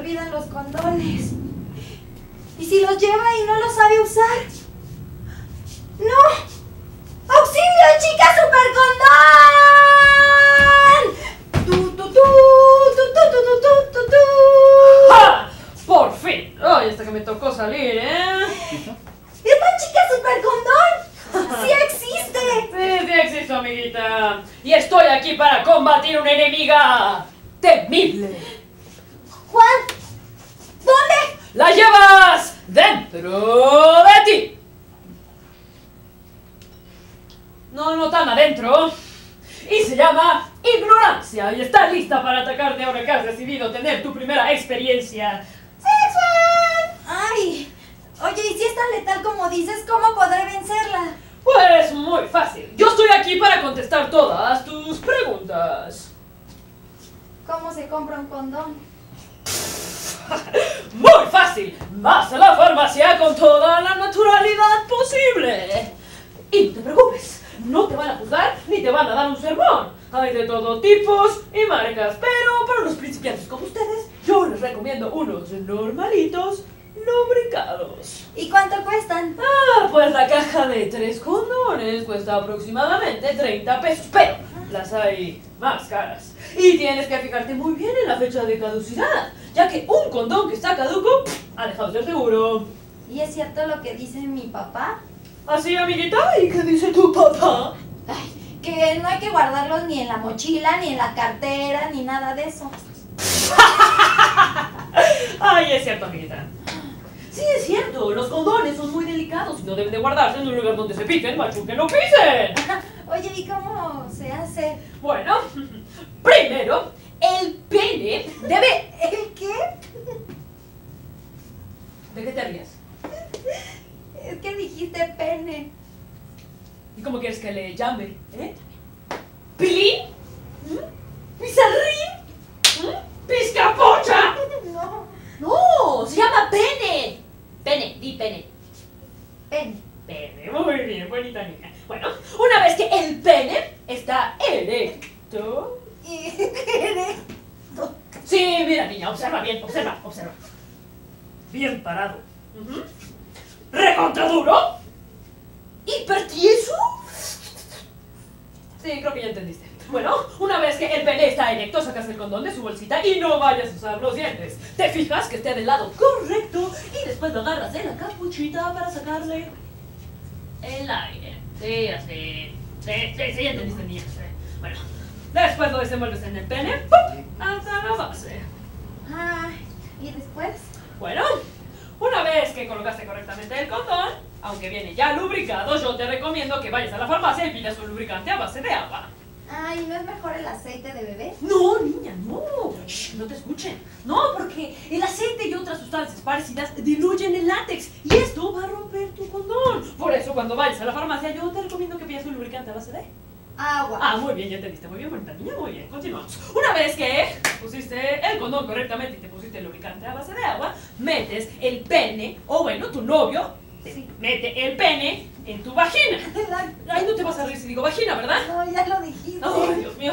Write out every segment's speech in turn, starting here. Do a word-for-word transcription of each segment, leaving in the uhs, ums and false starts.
olvidan los condones. ¿Y si los lleva y no los sabe usar? ¡No! ¡Auxilio, chica supercondón! ¡Tú, tú, tú, tú, tú, tú, tú, tú, tú! ¡Ja! ¡Por fin! ¡Ay, hasta que me tocó salir, eh! ¡Esta chica supercondón! ¡Sí existe! Sí, sí existe, amiguita. Y estoy aquí para combatir una enemiga temible. Juan, ¿dónde? ¡La llevas dentro de ti! No, no tan adentro. Y se llama ignorancia. Y está lista para atacarte ahora que has decidido tener tu primera experiencia sexual. ¡Ay! Oye, ¿y si es tan letal como dices, cómo podré vencerla? Pues muy fácil. Yo estoy aquí para contestar todas tus preguntas. ¿Cómo se compra un condón? Muy fácil, vas a la farmacia con toda la naturalidad posible. Y no te preocupes, no te van a juzgar ni te van a dar un sermón. Hay de todo tipos y marcas, pero para los principiantes como ustedes, yo les recomiendo unos normalitos lubricados. ¿Y cuánto cuestan? Ah, pues la caja de tres condones cuesta aproximadamente treinta pesos, pero las hay más caras. Y tienes que fijarte muy bien en la fecha de caducidad, ya que un condón que está caduco ha dejado de ser seguro. ¿Y es cierto lo que dice mi papá? ¿Así, amiguita? ¿Y qué dice tu papá? Ay, que no hay que guardarlos ni en la mochila, ni en la cartera, ni nada de eso. Ay, es cierto, amiguita. Sí, es cierto, los condones son muy delicados y no deben de guardarse en un lugar donde se piquen, machuquen o pisen. Oye, ¿y cómo se hace? Bueno, primero, el pene debe... ¿El qué? ¿De qué te rías? Es que dijiste pene. ¿Y cómo quieres que le llame? ¿Eh? ¿Pilín? ¿Pizarrín? ¿Piscapocha? No. No, se llama pene. Pene, di pene. Pene. Pene, muy bien, bonita niña. Bueno, una vez que el pene está erecto... ¿Erecto? Sí, mira niña, observa bien, observa, observa. Bien parado. Uh-huh. Recontra duro. Hipertieso. Sí, creo que ya entendiste. Bueno, una vez que el pene está erecto, sacas el condón de su bolsita y no vayas a usar los dientes. Te fijas que esté del lado correcto y después lo agarras de la capuchita para sacarle el aire. Sí, así. Sí, sí, sí, ya entendiste, niña. Bueno, después lo desenvuelves en el pene, ¡pum!, hasta la base. Ah, ¿y después? Bueno, una vez que colocaste correctamente el condón, aunque viene ya lubricado, yo te recomiendo que vayas a la farmacia y pidas un lubricante a base de agua. Ay, ¿no es mejor el aceite de bebé? No, niña, no. Shh, no te escuchen. No, porque el aceite y otras sustancias parecidas diluyen el látex y esto va a romper tu condón. Por eso, cuando vayas a la farmacia, yo te recomiendo que pidas un lubricante a base de agua. Ah, muy bien, ya entendiste. Muy bien, bonita niña, muy bien. Continuamos. Una vez que pusiste el condón correctamente y te pusiste el lubricante a base de agua, metes el pene, o bueno, tu novio, sí, mete el pene en tu vagina. Ay, no te vas a reír si digo vagina, ¿verdad? No, ya lo dijiste. Ay, Dios mío.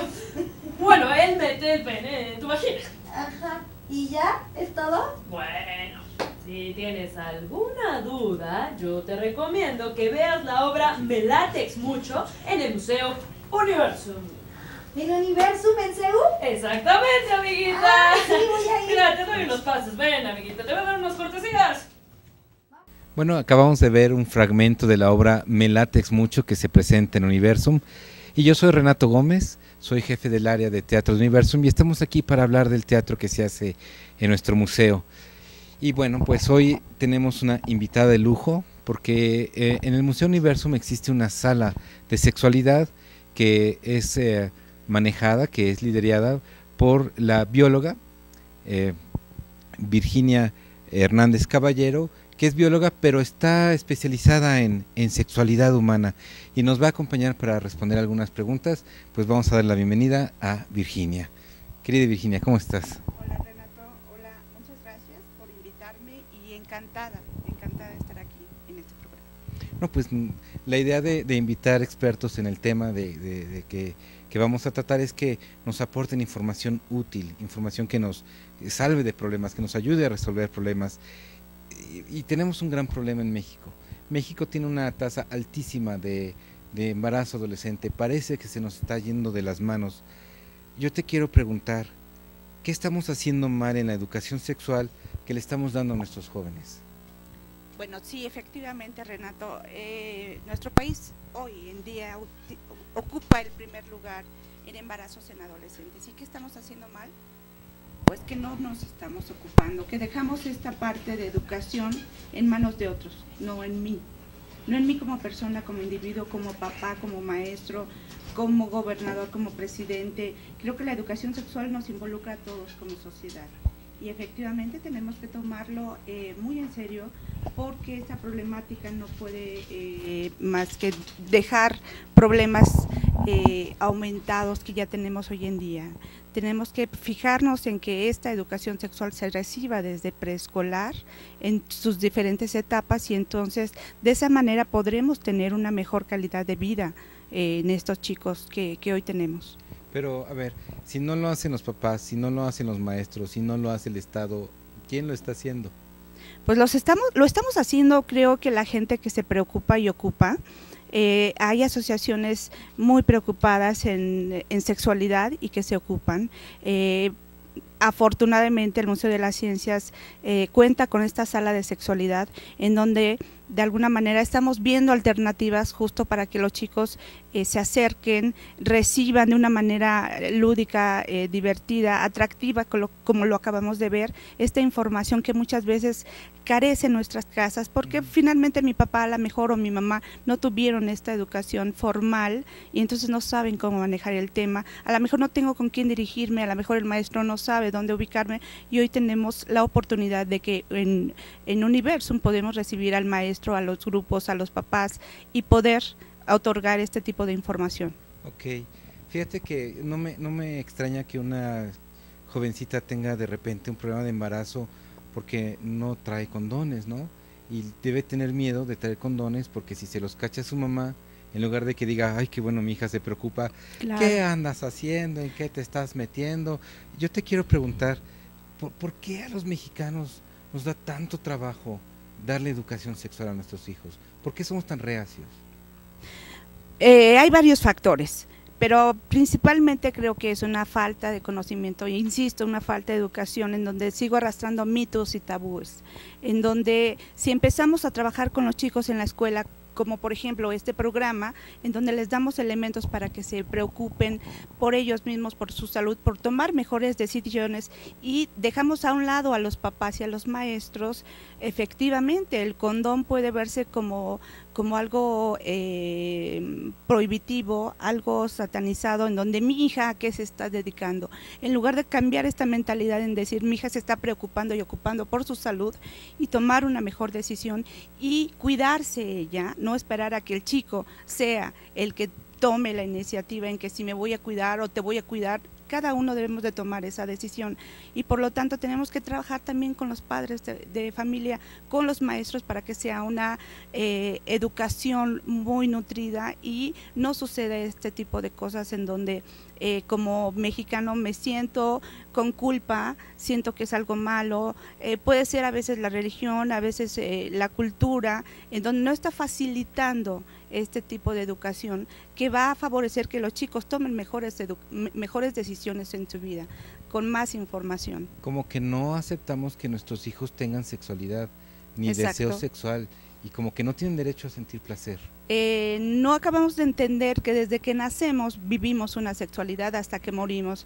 Bueno, él mete el pene en tu vagina. Ajá. ¿Y ya? ¿Es todo? Bueno, si tienes alguna duda, yo te recomiendo que veas la obra Me Látex Mucho en el Museo Universum. ¿El Universum en C U? Exactamente, amiguita. Ah, sí, voy a ir. Mira, te doy unos pasos. Ven, amiguita, te voy a dar unas cortesías. Bueno, acabamos de ver un fragmento de la obra Me Látex Mucho que se presenta en Universum. Y yo soy Renato Gómez, soy jefe del área de Teatro Universum y estamos aquí para hablar del teatro que se hace en nuestro museo. Y bueno, pues hoy tenemos una invitada de lujo porque eh, en el Museo Universum existe una sala de sexualidad que es eh, manejada, que es liderada por la bióloga eh, Virginia Hernández Caballero, que es bióloga, pero está especializada en, en sexualidad humana y nos va a acompañar para responder algunas preguntas. Pues vamos a dar la bienvenida a Virginia. Querida Virginia, ¿cómo estás? Hola Renato, hola, muchas gracias por invitarme y encantada, encantada de estar aquí en este programa. No, pues la idea de, de invitar expertos en el tema de, de, de que que vamos a tratar es que nos aporten información útil, información que nos salve de problemas, que nos ayude a resolver problemas. Y, y tenemos un gran problema en México. México tiene una tasa altísima de, de embarazo adolescente, parece que se nos está yendo de las manos. Yo te quiero preguntar, ¿qué estamos haciendo mal en la educación sexual que le estamos dando a nuestros jóvenes? Bueno, sí, efectivamente, Renato, eh, nuestro país hoy en día ocupa el primer lugar en embarazos en adolescentes. ¿Y qué estamos haciendo mal? Pues que no nos estamos ocupando, que dejamos esta parte de educación en manos de otros, no en mí. No en mí como persona, como individuo, como papá, como maestro, como gobernador, como presidente. Creo que la educación sexual nos involucra a todos como sociedad. Y efectivamente tenemos que tomarlo eh, muy en serio, porque esta problemática no puede eh, más que dejar problemas eh, aumentados que ya tenemos hoy en día. Tenemos que fijarnos en que esta educación sexual se reciba desde preescolar, en sus diferentes etapas, y entonces de esa manera podremos tener una mejor calidad de vida eh, en estos chicos que, que hoy tenemos. Pero, a ver, si no lo hacen los papás, si no lo hacen los maestros, si no lo hace el Estado, ¿quién lo está haciendo? Pues los estamos, lo estamos haciendo, creo que la gente que se preocupa y ocupa. Eh, hay asociaciones muy preocupadas en, en sexualidad y que se ocupan. Eh, afortunadamente el Museo de las Ciencias eh, cuenta con esta sala de sexualidad, en donde de alguna manera estamos viendo alternativas justo para que los chicos eh, se acerquen, reciban de una manera lúdica, eh, divertida, atractiva, como, como lo acabamos de ver, esta información que muchas veces carece en nuestras casas, porque finalmente mi papá a lo mejor o mi mamá no tuvieron esta educación formal y entonces no saben cómo manejar el tema, a lo mejor no tengo con quién dirigirme, a lo mejor el maestro no sabe dónde ubicarme, y hoy tenemos la oportunidad de que en, en Universum podemos recibir al maestro, a los grupos, a los papás, y poder otorgar este tipo de información. Ok, fíjate que no me, no me extraña que una jovencita tenga de repente un problema de embarazo porque no trae condones, ¿no? Y debe tener miedo de traer condones porque si se los cacha su mamá, en lugar de que diga, ay, qué bueno, mi hija se preocupa, claro. ¿Qué andas haciendo? ¿En qué te estás metiendo? Yo te quiero preguntar, ¿por, por qué a los mexicanos nos da tanto trabajo darle educación sexual a nuestros hijos? ¿Por qué somos tan reacios? Eh, hay varios factores, pero principalmente creo que es una falta de conocimiento, insisto, una falta de educación, en donde sigo arrastrando mitos y tabúes, en donde si empezamos a trabajar con los chicos en la escuela, como por ejemplo este programa, en donde les damos elementos para que se preocupen por ellos mismos, por su salud, por tomar mejores decisiones, y dejamos a un lado a los papás y a los maestros. Efectivamente, el condón puede verse como, como algo eh, prohibitivo, algo satanizado, en donde mi hija, ¿a qué se está dedicando? En lugar de cambiar esta mentalidad en decir, mi hija se está preocupando y ocupando por su salud, y tomar una mejor decisión y cuidarse ella, no esperar a que el chico sea el que tome la iniciativa en que si me voy a cuidar o te voy a cuidar, cada uno debemos de tomar esa decisión, y por lo tanto tenemos que trabajar también con los padres de, de familia, con los maestros, para que sea una eh, educación muy nutrida y no suceda este tipo de cosas en donde eh, como mexicano me siento con culpa, siento que es algo malo, eh, puede ser a veces la religión, a veces eh, la cultura, en donde no está facilitando este tipo de educación que va a favorecer que los chicos tomen mejores, mejores decisiones en su vida, con más información. Como que no aceptamos que nuestros hijos tengan sexualidad, ni Exacto. deseo sexual, y como que no tienen derecho a sentir placer. Eh, no acabamos de entender que desde que nacemos vivimos una sexualidad hasta que morimos.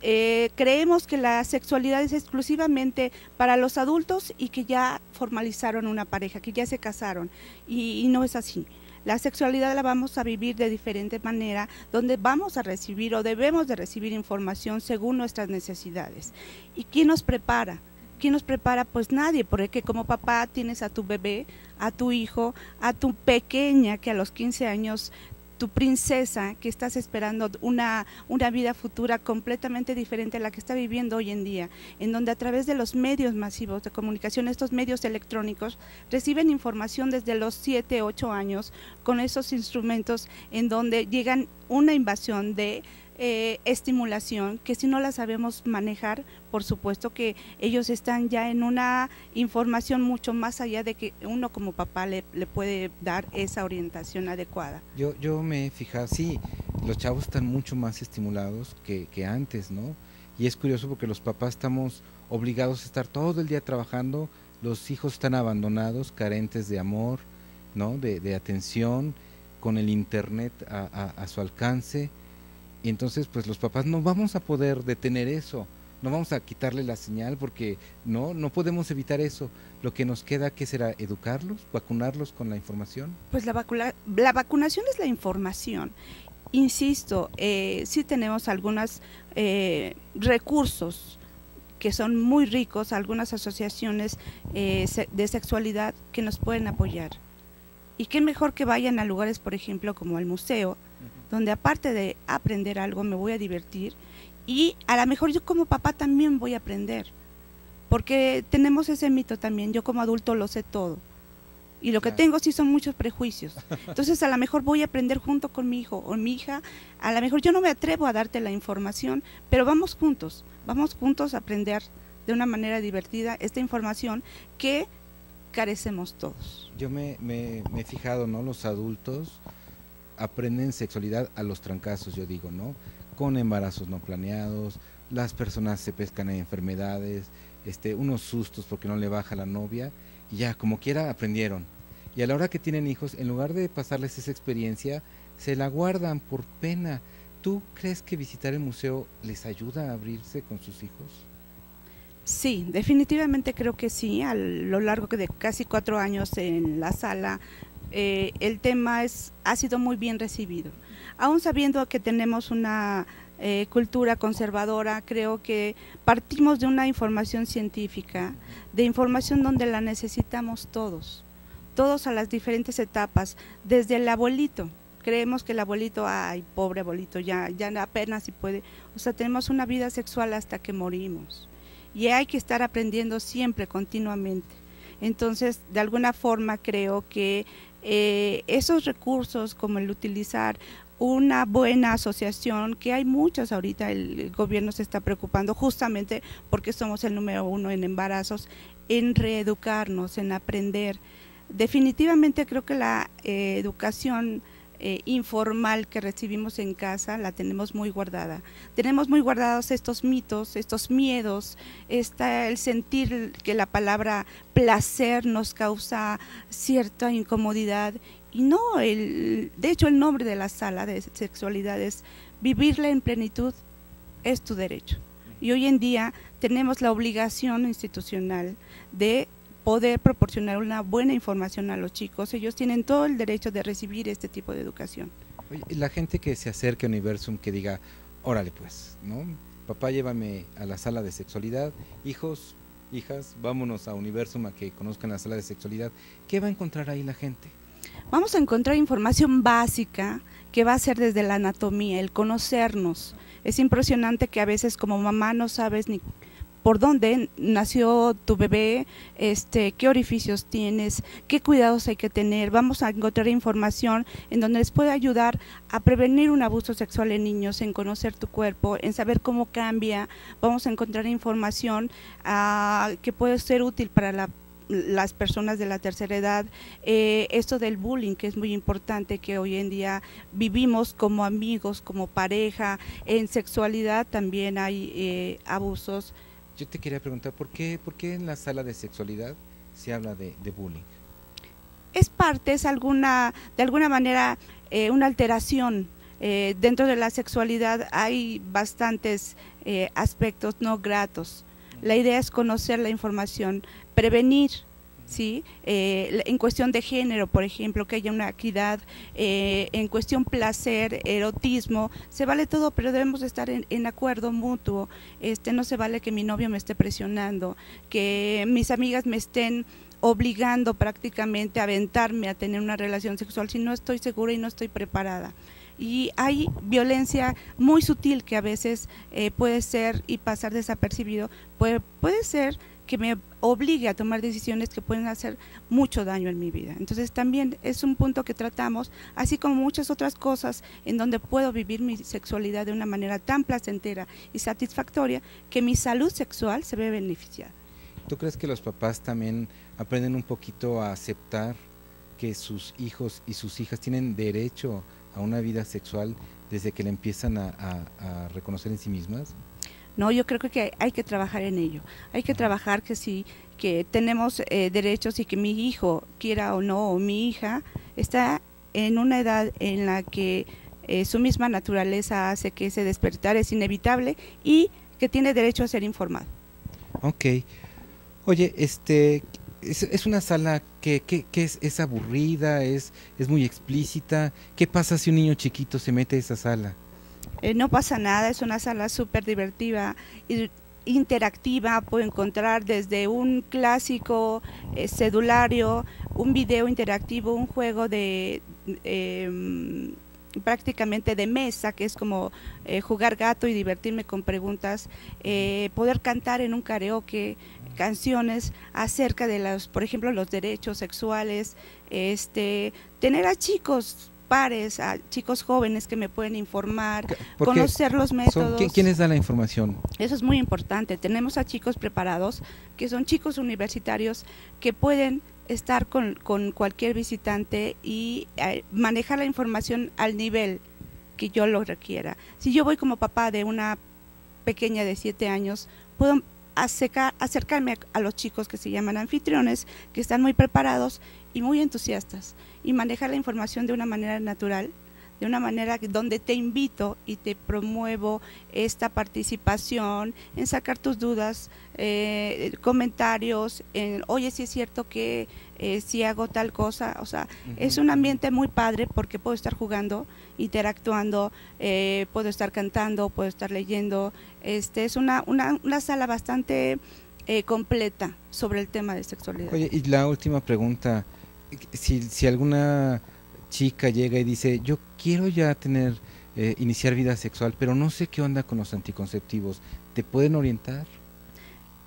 Eh, creemos que la sexualidad es exclusivamente para los adultos y que ya formalizaron una pareja, que ya se casaron, y, y no es así. La sexualidad la vamos a vivir de diferente manera, donde vamos a recibir o debemos de recibir información según nuestras necesidades. ¿Y quién nos prepara? ¿Quién nos prepara? Pues nadie, porque como papá tienes a tu bebé, a tu hijo, a tu pequeña que a los quince años, tu princesa, que estás esperando una, una vida futura completamente diferente a la que está viviendo hoy en día, en donde a través de los medios masivos de comunicación, estos medios electrónicos, reciben información desde los siete, ocho años, con esos instrumentos en donde llegan una invasión de eh, estimulación, que si no la sabemos manejar, por supuesto que ellos están ya en una información mucho más allá de que uno como papá le, le puede dar esa orientación adecuada. Yo, yo me he fijado, sí, los chavos están mucho más estimulados que, que antes, ¿no? Y es curioso porque los papás estamos obligados a estar todo el día trabajando, los hijos están abandonados, carentes de amor, ¿no? de, de atención, con el internet a, a, a su alcance, y entonces pues los papás no vamos a poder detener eso, no vamos a quitarle la señal porque no, no podemos evitar eso. Lo que nos queda, ¿qué será? ¿Educarlos? ¿Vacunarlos con la información? Pues la, vacuna, la vacunación es la información. Insisto, eh, sí tenemos algunos eh, recursos que son muy ricos, algunas asociaciones eh, de sexualidad que nos pueden apoyar. Y qué mejor que vayan a lugares, por ejemplo, como el museo, uh-huh. donde aparte de aprender algo me voy a divertir y a lo mejor yo como papá también voy a aprender, porque tenemos ese mito también, yo como adulto lo sé todo. Y lo que tengo sí son muchos prejuicios. Entonces a lo mejor voy a aprender junto con mi hijo o mi hija, a lo mejor yo no me atrevo a darte la información, pero vamos juntos, vamos juntos a aprender de una manera divertida esta información que carecemos todos. Yo me, me, me he fijado, ¿no? Los adultos aprenden sexualidad a los trancazos, yo digo, ¿no? Con embarazos no planeados, las personas se pescan en enfermedades, este, unos sustos porque no le baja la novia, y ya, como quiera, aprendieron. Y a la hora que tienen hijos, en lugar de pasarles esa experiencia, se la guardan por pena. ¿Tú crees que visitar el museo les ayuda a abrirse con sus hijos? Sí, definitivamente creo que sí. A lo largo de casi cuatro años en la sala, eh, el tema es, ha sido muy bien recibido. Aún sabiendo que tenemos una eh, cultura conservadora, creo que partimos de una información científica, de información donde la necesitamos todos, todos a las diferentes etapas, desde el abuelito. Creemos que el abuelito, ay, pobre abuelito, ya, ya apenas si puede. O sea, tenemos una vida sexual hasta que morimos. Y hay que estar aprendiendo siempre, continuamente. Entonces, de alguna forma creo que eh, esos recursos, como el utilizar una buena asociación, que hay muchas ahorita, el gobierno se está preocupando justamente porque somos el número uno en embarazos, en reeducarnos, en aprender. Definitivamente creo que la eh, educación Eh, informal que recibimos en casa la tenemos muy guardada, tenemos muy guardados estos mitos, estos miedos, está el sentir que la palabra placer nos causa cierta incomodidad y no, el, de hecho el nombre de la sala de sexualidad es vivirla en plenitud es tu derecho, y hoy en día tenemos la obligación institucional de poder proporcionar una buena información a los chicos, ellos tienen todo el derecho de recibir este tipo de educación. Oye, la gente que se acerque a Universum, que diga, órale pues, ¿no? Papá, llévame a la sala de sexualidad, hijos, hijas, vámonos a Universum a que conozcan la sala de sexualidad, ¿qué va a encontrar ahí la gente? Vamos a encontrar información básica que va a ser desde la anatomía, el conocernos. Es impresionante que a veces como mamá no sabes ni por dónde nació tu bebé, este, qué orificios tienes, qué cuidados hay que tener. Vamos a encontrar información en donde les puede ayudar a prevenir un abuso sexual en niños, en conocer tu cuerpo, en saber cómo cambia. Vamos a encontrar información uh, que puede ser útil para la las personas de la tercera edad, eh, esto del bullying que es muy importante, que hoy en día vivimos como amigos, como pareja, en sexualidad también hay eh, abusos. Yo te quería preguntar, ¿por qué, por qué en la sala de sexualidad se habla de, de bullying? Es parte, es alguna, de alguna manera eh, una alteración. Eh, dentro de la sexualidad hay bastantes eh, aspectos no gratos. La idea es conocer la información, prevenir, ¿sí? Eh, en cuestión de género, por ejemplo, que haya una equidad, eh, en cuestión placer, erotismo, se vale todo, pero debemos estar en, en acuerdo mutuo, este, no se vale que mi novio me esté presionando, que mis amigas me estén obligando prácticamente a aventarme a tener una relación sexual si no estoy segura y no estoy preparada. Y hay violencia muy sutil que a veces eh, puede ser y pasar desapercibido, puede, puede ser que me obligue a tomar decisiones que pueden hacer mucho daño en mi vida. Entonces también es un punto que tratamos, así como muchas otras cosas en donde puedo vivir mi sexualidad de una manera tan placentera y satisfactoria que mi salud sexual se ve beneficiada. ¿Tú crees que los papás también aprenden un poquito a aceptar que sus hijos y sus hijas tienen derecho a una vida sexual desde que la empiezan a, a, a reconocer en sí mismas? No, yo creo que hay que trabajar en ello, hay que trabajar que sí, que tenemos eh, derechos y que mi hijo quiera o no, o mi hija está en una edad en la que eh, su misma naturaleza hace que ese despertar es inevitable y que tiene derecho a ser informado. Ok. Oye, este, es, es una sala que, que, que es, es aburrida, es, es muy explícita. ¿Qué pasa si un niño chiquito se mete a esa sala? Eh, no pasa nada, es una sala súper divertida, interactiva, puedo encontrar desde un clásico eh, cedulario, un video interactivo, un juego de eh, prácticamente de mesa, que es como eh, jugar gato y divertirme con preguntas, eh, poder cantar en un karaoke, canciones acerca de los, por ejemplo, los derechos sexuales, este, tener a chicos pares, a chicos jóvenes que me pueden informar, conocer los métodos. Son, ¿Quiénes dan la información? Eso es muy importante. Tenemos a chicos preparados, que son chicos universitarios, que pueden estar con, con cualquier visitante y eh, manejar la información al nivel que yo lo requiera. Si yo voy como papá de una pequeña de siete años, puedo acercar, acercarme a, a los chicos que se llaman anfitriones, que están muy preparados y muy entusiastas, y manejar la información de una manera natural, de una manera donde te invito y te promuevo esta participación, en sacar tus dudas, eh, comentarios, en, oye, si es cierto que eh, si hago tal cosa, o sea, uh-huh. Es un ambiente muy padre porque puedo estar jugando, interactuando, eh, puedo estar cantando, puedo estar leyendo, este es una, una, una sala bastante eh, completa sobre el tema de sexualidad. Oye, y la última pregunta, si, si alguna chica llega y dice, yo quiero ya tener, eh, iniciar vida sexual, pero no sé qué onda con los anticonceptivos, ¿te pueden orientar?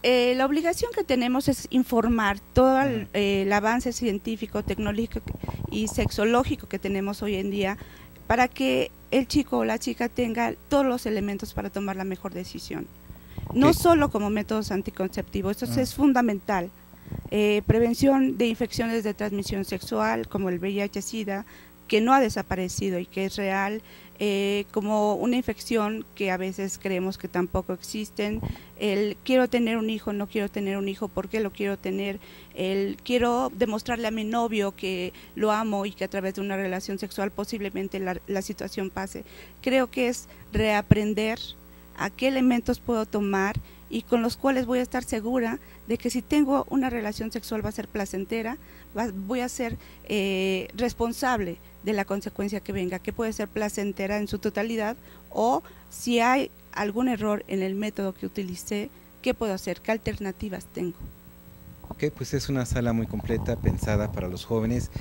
Eh, la obligación que tenemos es informar todo el, eh, el avance científico, tecnológico y sexológico que tenemos hoy en día para que el chico o la chica tenga todos los elementos para tomar la mejor decisión. No ¿Qué? Solo como métodos anticonceptivos, esto ah. es fundamental. Eh, prevención de infecciones de transmisión sexual como el V I H SIDA, que no ha desaparecido y que es real, eh, como una infección que a veces creemos que tampoco existen, el quiero tener un hijo, no quiero tener un hijo, ¿por qué lo quiero tener? El quiero demostrarle a mi novio que lo amo y que a través de una relación sexual posiblemente la, la situación pase. Creo que es reaprender a qué elementos puedo tomar y con los cuales voy a estar segura de que si tengo una relación sexual va a ser placentera, va, voy a ser eh, responsable de la consecuencia que venga, que puede ser placentera en su totalidad, o si hay algún error en el método que utilicé, ¿qué puedo hacer? ¿Qué alternativas tengo? Ok, pues es una sala muy completa, pensada para los jóvenes,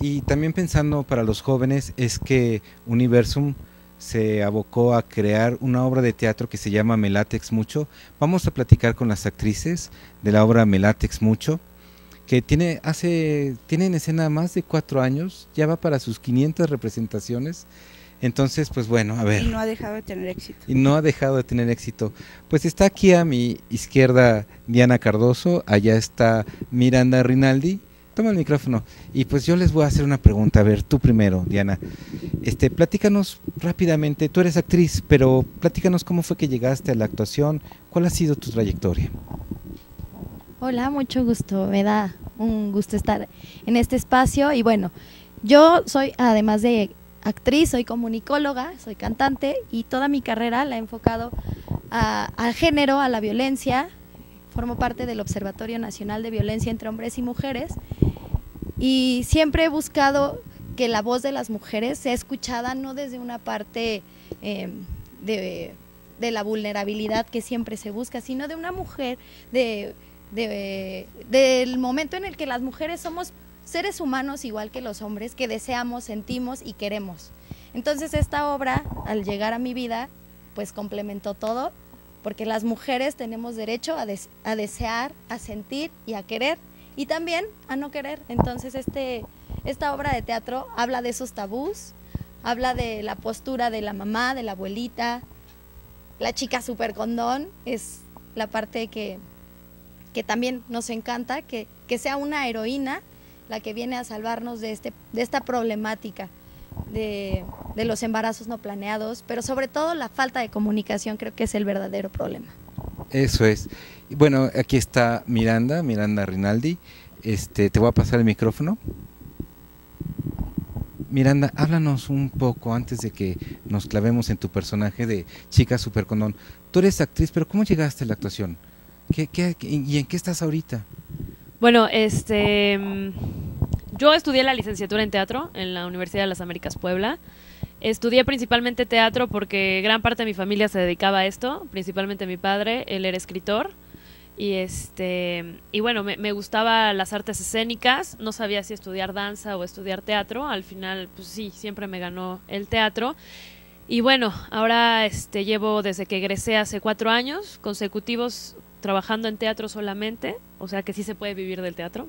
y también pensando para los jóvenes es que Universum se abocó a crear una obra de teatro que se llama Me Látex Mucho. Vamos a platicar con las actrices de la obra Me Látex Mucho, que tiene, hace, tiene en escena más de cuatro años, ya va para sus quinientas representaciones, entonces pues bueno, a ver. Y no ha dejado de tener éxito. Y no ha dejado de tener éxito. Pues está aquí a mi izquierda Diana Cardoso, allá está Miranda Rinaldi. Toma el micrófono y pues yo les voy a hacer una pregunta. A ver, tú primero, Diana. Este, platícanos rápidamente, tú eres actriz, pero platícanos cómo fue que llegaste a la actuación, cuál ha sido tu trayectoria. Hola, mucho gusto, me da un gusto estar en este espacio y bueno, yo soy además de actriz, soy comunicóloga, soy cantante y toda mi carrera la he enfocado a, al género, a la violencia. Formo parte del Observatorio Nacional de Violencia entre Hombres y Mujeres y siempre he buscado que la voz de las mujeres sea escuchada no desde una parte eh, de, de la vulnerabilidad que siempre se busca, sino de una mujer, de, de, del momento en el que las mujeres somos seres humanos igual que los hombres, que deseamos, sentimos y queremos. Entonces esta obra, al llegar a mi vida, pues complementó todo porque las mujeres tenemos derecho a, des, a desear, a sentir y a querer, y también a no querer. Entonces este, esta obra de teatro habla de esos tabús, habla de la postura de la mamá, de la abuelita, la chica super condón, es la parte que, que también nos encanta, que, que sea una heroína la que viene a salvarnos de, este, de esta problemática de, de los embarazos no planeados, pero sobre todo la falta de comunicación creo que es el verdadero problema. Eso es. Bueno, aquí está Miranda, Miranda Rinaldi. Este, te voy a pasar el micrófono. Miranda, háblanos un poco antes de que nos clavemos en tu personaje de chica supercondón. Tú eres actriz, pero ¿cómo llegaste a la actuación? ¿Qué, qué, qué, ¿Y en qué estás ahorita? Bueno, este, yo estudié la licenciatura en teatro en la Universidad de las Américas Puebla. Estudié principalmente teatro porque gran parte de mi familia se dedicaba a esto, principalmente mi padre, él era escritor. Y este y bueno, me, me gustaba las artes escénicas, no sabía si estudiar danza o estudiar teatro, al final pues sí, siempre me ganó el teatro. Y bueno, ahora este, llevo desde que egresé hace cuatro años consecutivos trabajando en teatro solamente, o sea que sí se puede vivir del teatro.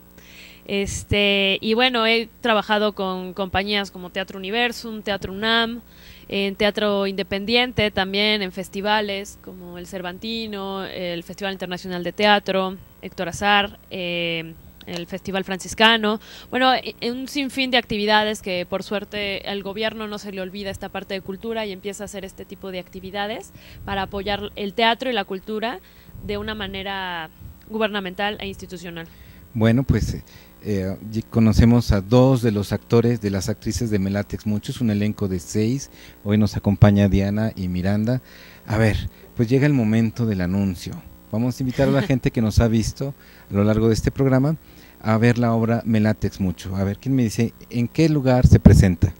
Este, y bueno, he trabajado con compañías como Teatro Universum, Teatro UNAM, en teatro independiente también, en festivales como El Cervantino, el Festival Internacional de Teatro, Héctor Azar, eh, el Festival Franciscano, bueno, un sinfín de actividades que por suerte al gobierno no se le olvida esta parte de cultura y empieza a hacer este tipo de actividades para apoyar el teatro y la cultura de una manera gubernamental e institucional. Bueno, pues eh, conocemos a dos de los actores, de las actrices de Me Látex Mucho, es un elenco de seis, hoy nos acompaña Diana y Miranda. A ver, pues llega el momento del anuncio. Vamos a invitar a la gente que nos ha visto a lo largo de este programa a ver la obra Me Látex Mucho. A ver, ¿quién me dice en qué lugar se presenta?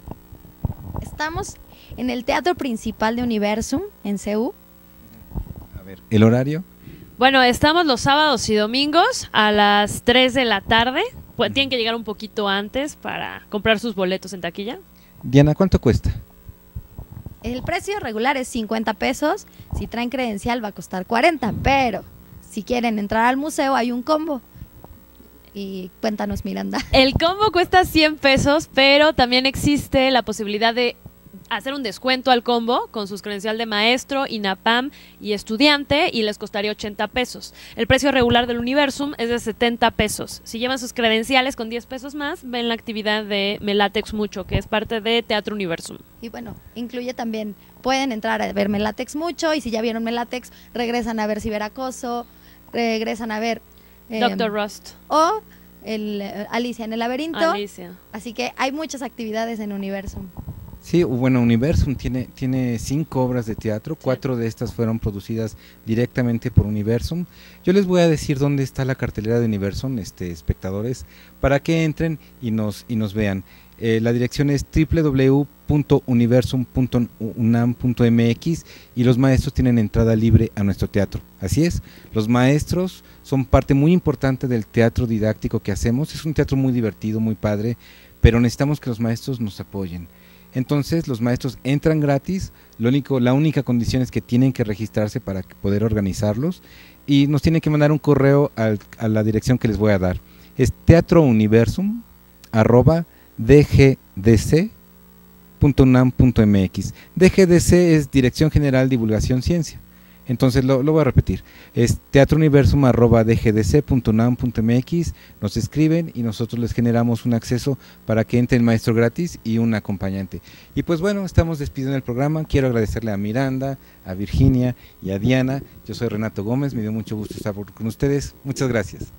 Estamos en el Teatro Principal de Universum, en C U. A ver, ¿el horario? Bueno, estamos los sábados y domingos a las tres de la tarde. Pues, tienen que llegar un poquito antes para comprar sus boletos en taquilla. Diana, ¿cuánto cuesta? El precio regular es cincuenta pesos, si traen credencial va a costar cuarenta, pero si quieren entrar al museo hay un combo. Y cuéntanos, Miranda. El combo cuesta cien pesos, pero también existe la posibilidad de hacer un descuento al combo con sus credencial de maestro, INAPAM y estudiante, y les costaría ochenta pesos. El precio regular del Universum es de setenta pesos. Si llevan sus credenciales con diez pesos más, ven la actividad de Me Látex Mucho, que es parte de Teatro Universum. Y bueno, incluye también, pueden entrar a ver Me Látex Mucho, y si ya vieron Me Látex, regresan a ver Ciberacoso, regresan a ver eh, Doctor Rust o el, Alicia en el laberinto. Alicia. Así que hay muchas actividades en Universum. Sí, bueno, Universum tiene, tiene cinco obras de teatro, cuatro de estas fueron producidas directamente por Universum. Yo les voy a decir dónde está la cartelera de Universum, este, espectadores, para que entren y nos, y nos vean. Eh, la dirección es w w w punto universum punto unam punto m x y los maestros tienen entrada libre a nuestro teatro. Así es, los maestros son parte muy importante del teatro didáctico que hacemos, es un teatro muy divertido, muy padre, pero necesitamos que los maestros nos apoyen. Entonces los maestros entran gratis, lo único, la única condición es que tienen que registrarse para poder organizarlos y nos tienen que mandar un correo al, a la dirección que les voy a dar. Es teatrouniversum arroba d g d c punto unam punto m x. D G D C es Dirección General Divulgación Ciencia. Entonces lo, lo voy a repetir, es teatrouniversum arroba d g d c punto unam punto m x, nos escriben y nosotros les generamos un acceso para que entre el maestro gratis y un acompañante. Y pues bueno, estamos despidiendo el programa, quiero agradecerle a Miranda, a Virginia y a Diana, yo soy Renato Gómez, me dio mucho gusto estar con ustedes, muchas gracias.